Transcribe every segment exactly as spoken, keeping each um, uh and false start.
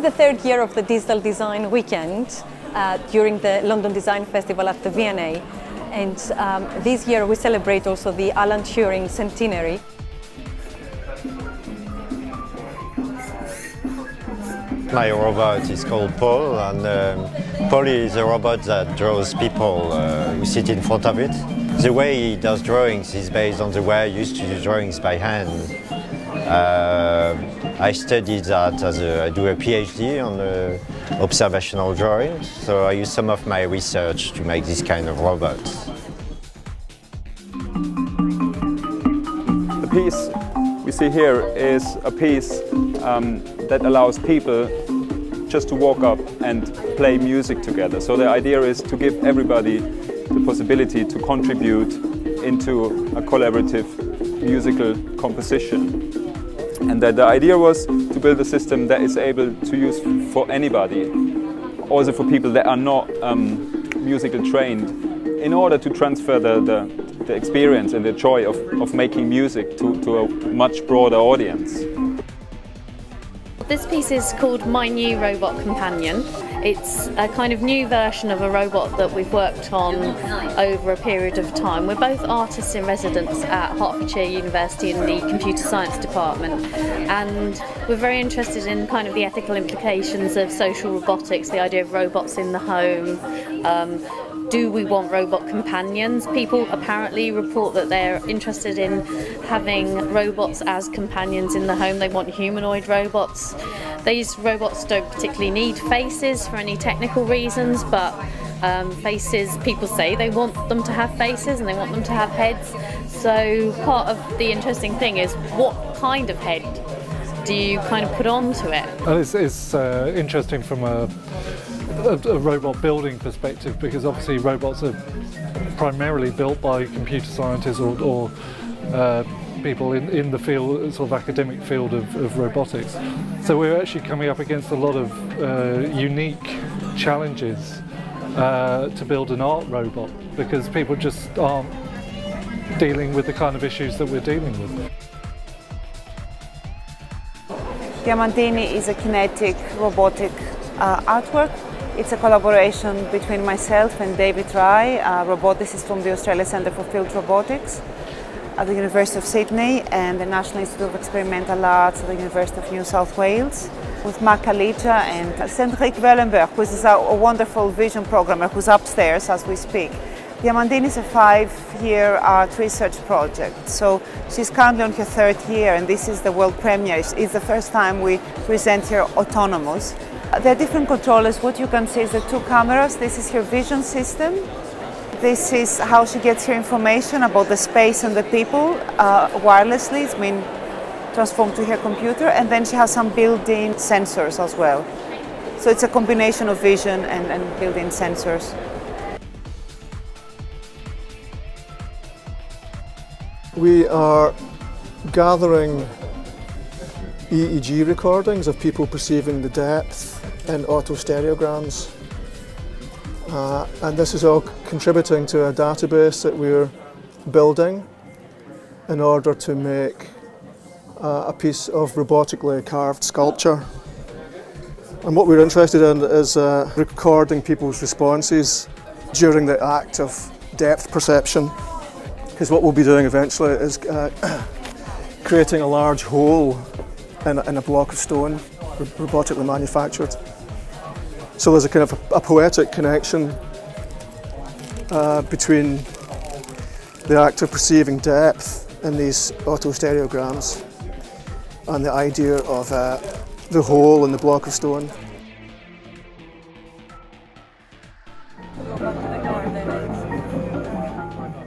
is the third year of the Digital Design Weekend uh, during the London Design Festival at the V and A. And um, this year we celebrate also the Alan Turing Centenary. My robot is called Paul, and um, Paul is a robot that draws people uh, who sit in front of it. The way he does drawings is based on the way he used to do drawings by hand. Uh, I studied that as a, I do a PhD on uh, observational drawing, so I use some of my research to make this kind of robot. The piece we see here is a piece um, that allows people just to walk up and play music together. So the idea is to give everybody the possibility to contribute into a collaborative musical composition. And that the idea was to build a system that is able to use for anybody, also for people that are not um, musical trained, in order to transfer the, the, the experience and the joy of, of making music to, to a much broader audience. This piece is called My New Robot Companion. It's a kind of new version of a robot that we've worked on over a period of time. We're both artists in residence at Hertfordshire University in the computer science department, and we're very interested in kind of the ethical implications of social robotics, the idea of robots in the home. Um, Do we want robot companions? People apparently report that they're interested in having robots as companions in the home. They want humanoid robots. These robots don't particularly need faces for any technical reasons, but um, faces, people say they want them to have faces and they want them to have heads. So part of the interesting thing is what kind of head do you kind of put onto it? Well, it's it's uh, interesting from a A, a robot building perspective, because obviously robots are primarily built by computer scientists or, or uh, people in, in the field, sort of academic field of, of robotics. So we're actually coming up against a lot of uh, unique challenges uh, to build an art robot, because people just aren't dealing with the kind of issues that we're dealing with. Diamandini is a kinetic robotic uh, artwork. It's a collaboration between myself and David Rye, a roboticist from the Australia Centre for Field Robotics at the University of Sydney and the National Institute of Experimental Arts at the University of New South Wales, with Mark Kalidja and Cendric Wellenberg, who is a wonderful vision programmer who's upstairs as we speak. Diamandini is a five-year art research project, so she's currently on her third year, and this is the world premiere. It's the first time we present her autonomous. There are different controllers. What you can see is the two cameras. This is her vision system. This is how she gets her information about the space and the people uh, wirelessly. It's been transformed to her computer, and then she has some built-in sensors as well. So it's a combination of vision and, and built-in sensors. We are gathering E E G recordings of people perceiving the depth in auto-stereograms, uh, and this is all contributing to a database that we're building in order to make uh, a piece of robotically carved sculpture. And what we're interested in is uh, recording people's responses during the act of depth perception, because what we'll be doing eventually is uh, creating a large hole in a, in a block of stone, robotically manufactured. So there's a kind of a, a poetic connection uh, between the act of perceiving depth in these auto-stereograms and the idea of uh, the hole in the block of stone.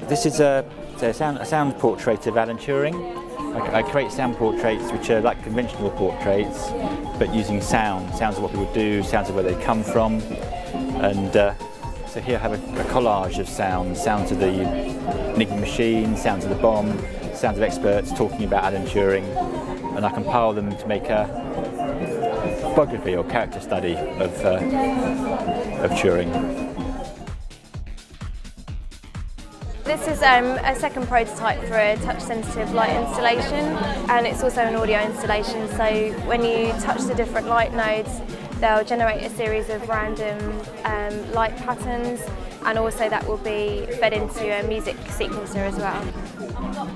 This is a, a, sound, a sound portrait of Alan Turing. I create sound portraits which are like conventional portraits, but using sound, sounds of what people do, sounds of where they come from. And uh, so here I have a, a collage of sounds, sounds of the Enigma machine, sounds of the bomb, sounds of experts talking about Alan Turing, and I compile them to make a biography or character study of, uh, of Turing. This is um, a second prototype for a touch-sensitive light installation, and it's also an audio installation, so when you touch the different light nodes, they'll generate a series of random um, light patterns, and also that will be fed into a music sequencer as well.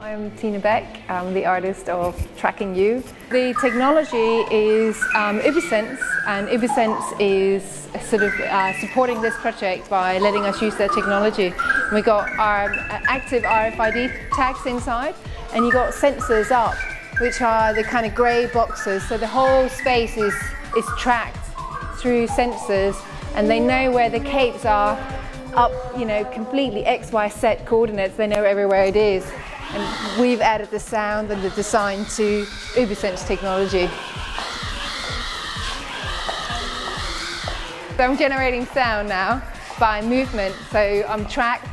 I'm Tina Beck, I'm the artist of Tracking You. The technology is um, Ubisense, and Ubisense is sort of uh, supporting this project by letting us use their technology. We got our active R F I D tags inside, and you got sensors up, which are the kind of grey boxes, so the whole space is, is tracked through sensors, and they know where the capes are up, you know, completely X Y Z coordinates, they know everywhere it is. And we've added the sound and the design to Ubisense technology. So I'm generating sound now by movement. So I'm tracked,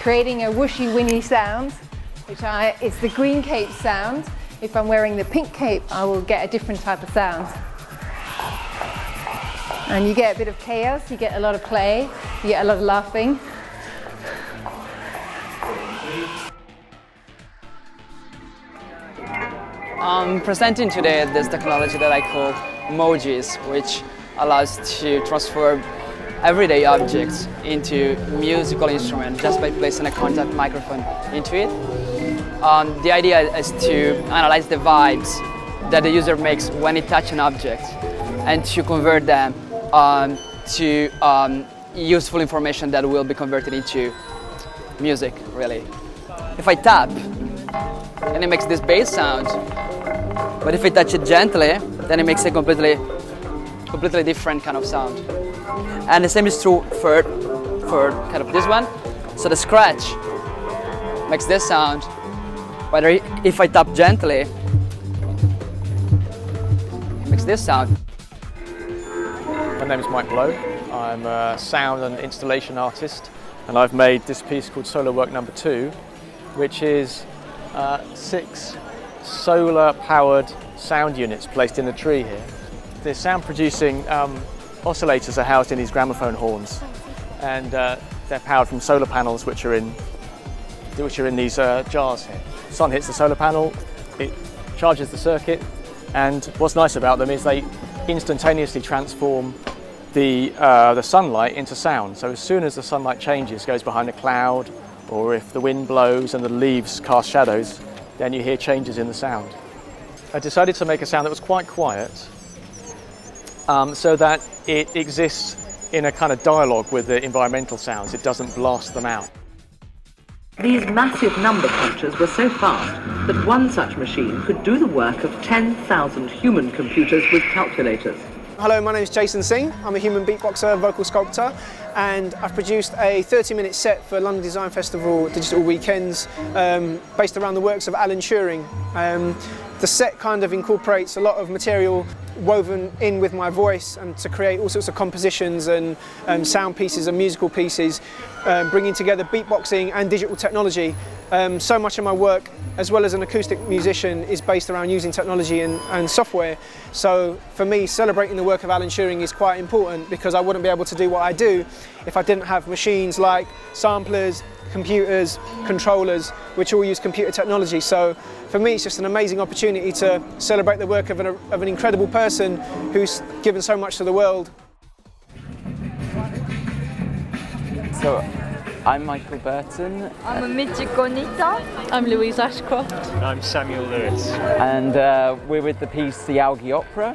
creating a whooshy-winny sound, which I, is the green cape sound. If I'm wearing the pink cape, I will get a different type of sound. And you get a bit of chaos, you get a lot of play, you get a lot of laughing. I'm presenting today this technology that I call Mojis, which allows to transform everyday objects into musical instruments just by placing a contact microphone into it. Um, the idea is to analyze the vibes that the user makes when he touches an object and to convert them um, to um, useful information that will be converted into music, really. If I tap, and it makes this bass sound, but if I touch it gently, then it makes a completely, completely different kind of sound. And the same is true for, for kind of this one. So the scratch makes this sound, but if I tap gently, it makes this sound. My name is Mike Blow. I'm a sound and installation artist, and I've made this piece called Solo Work Number Two, which is uh, six solar-powered sound units placed in a tree here. The sound-producing um, oscillators are housed in these gramophone horns, and uh, they're powered from solar panels, which are in which are in these uh, jars here. The sun hits the solar panel, it charges the circuit, and what's nice about them is they instantaneously transform the uh, the sunlight into sound. So as soon as the sunlight changes, goes behind a cloud, or if the wind blows and the leaves cast shadows, then you hear changes in the sound. I decided to make a sound that was quite quiet, um, so that it exists in a kind of dialogue with the environmental sounds. It doesn't blast them out. These massive number crunchers were so fast that one such machine could do the work of ten thousand human computers with calculators. Hello, my name is Jason Singh. I'm a human beatboxer, vocal sculptor, and I've produced a thirty minute set for London Design Festival Digital Weekends um, based around the works of Alan Turing. Um, the set kind of incorporates a lot of material woven in with my voice, and to create all sorts of compositions and um, sound pieces and musical pieces, um, bringing together beatboxing and digital technology. Um, so much of my work, as well as an acoustic musician, is based around using technology and, and software. So for me, celebrating the work of Alan Turing is quite important, because I wouldn't be able to do what I do if I didn't have machines like samplers, computers, controllers, which all use computer technology. So for me, it's just an amazing opportunity to celebrate the work of an, of an incredible person who's given so much to the world. So, I'm Michael Burton. I'm Mitja Gornita. I'm Louise Ashcroft. And I'm Samuel Lewis. And uh, we're with the piece The Algae Opera.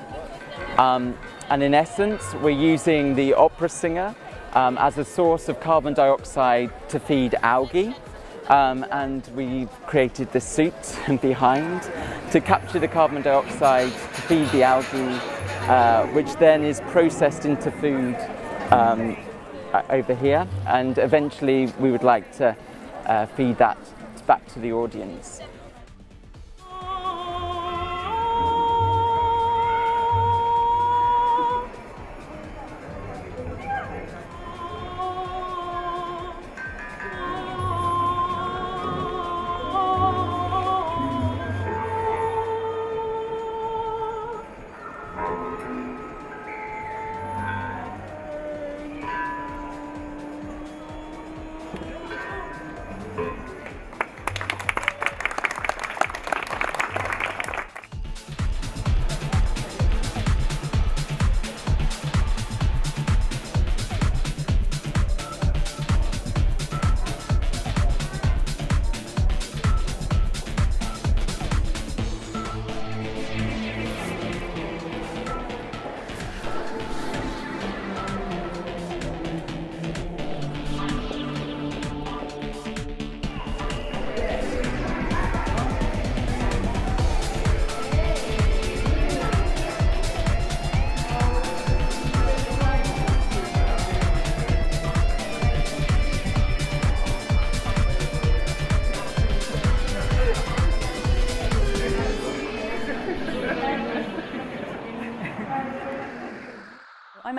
Um, and in essence, we're using the opera singer um, as a source of carbon dioxide to feed algae. Um, and we've created the suit behind to capture the carbon dioxide to feed the algae, uh, which then is processed into food um, over here, and eventually we would like to uh, feed that back to the audience.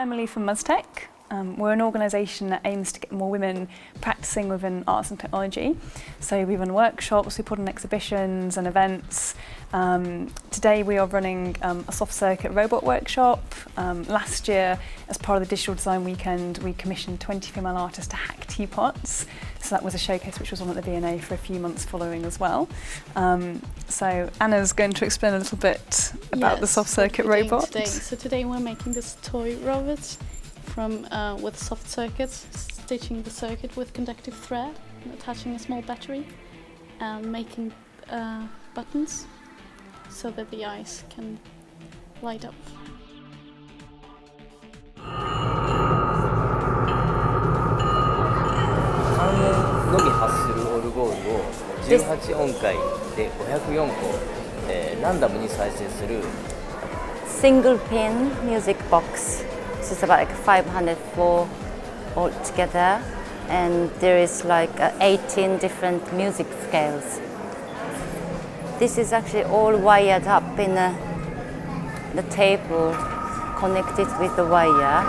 I'm Emily from Mus.tech. Um, we're an organisation that aims to get more women practising within arts and technology. So we run workshops, we put on exhibitions and events. Um, today we are running um, a soft circuit robot workshop. Um, last year, as part of the Digital Design Weekend, we commissioned twenty female artists to hack teapots. So that was a showcase which was on at the V and A for a few months following as well. Um, so Anna's going to explain a little bit about yes, the soft circuit robot. Today. So today we're making this toy robot from uh, with soft circuits, stitching the circuit with conductive thread, and attaching a small battery, and making uh, buttons so that the eyes can light up. Single pin music box. So it's about like five hundred four altogether, and there is like eighteen different music scales. This is actually all wired up in a, the table connected with the wire,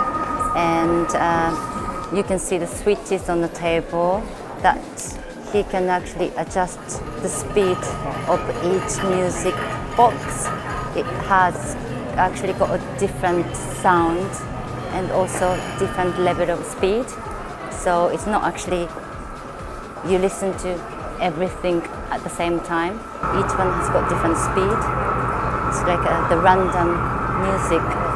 and uh, you can see the switches on the table that he can actually adjust the speed of each music box. It has actually got a different sound and also different level of speed. So it's not actually, you listen to everything at the same time. Each one has got different speed. It's like a, the random music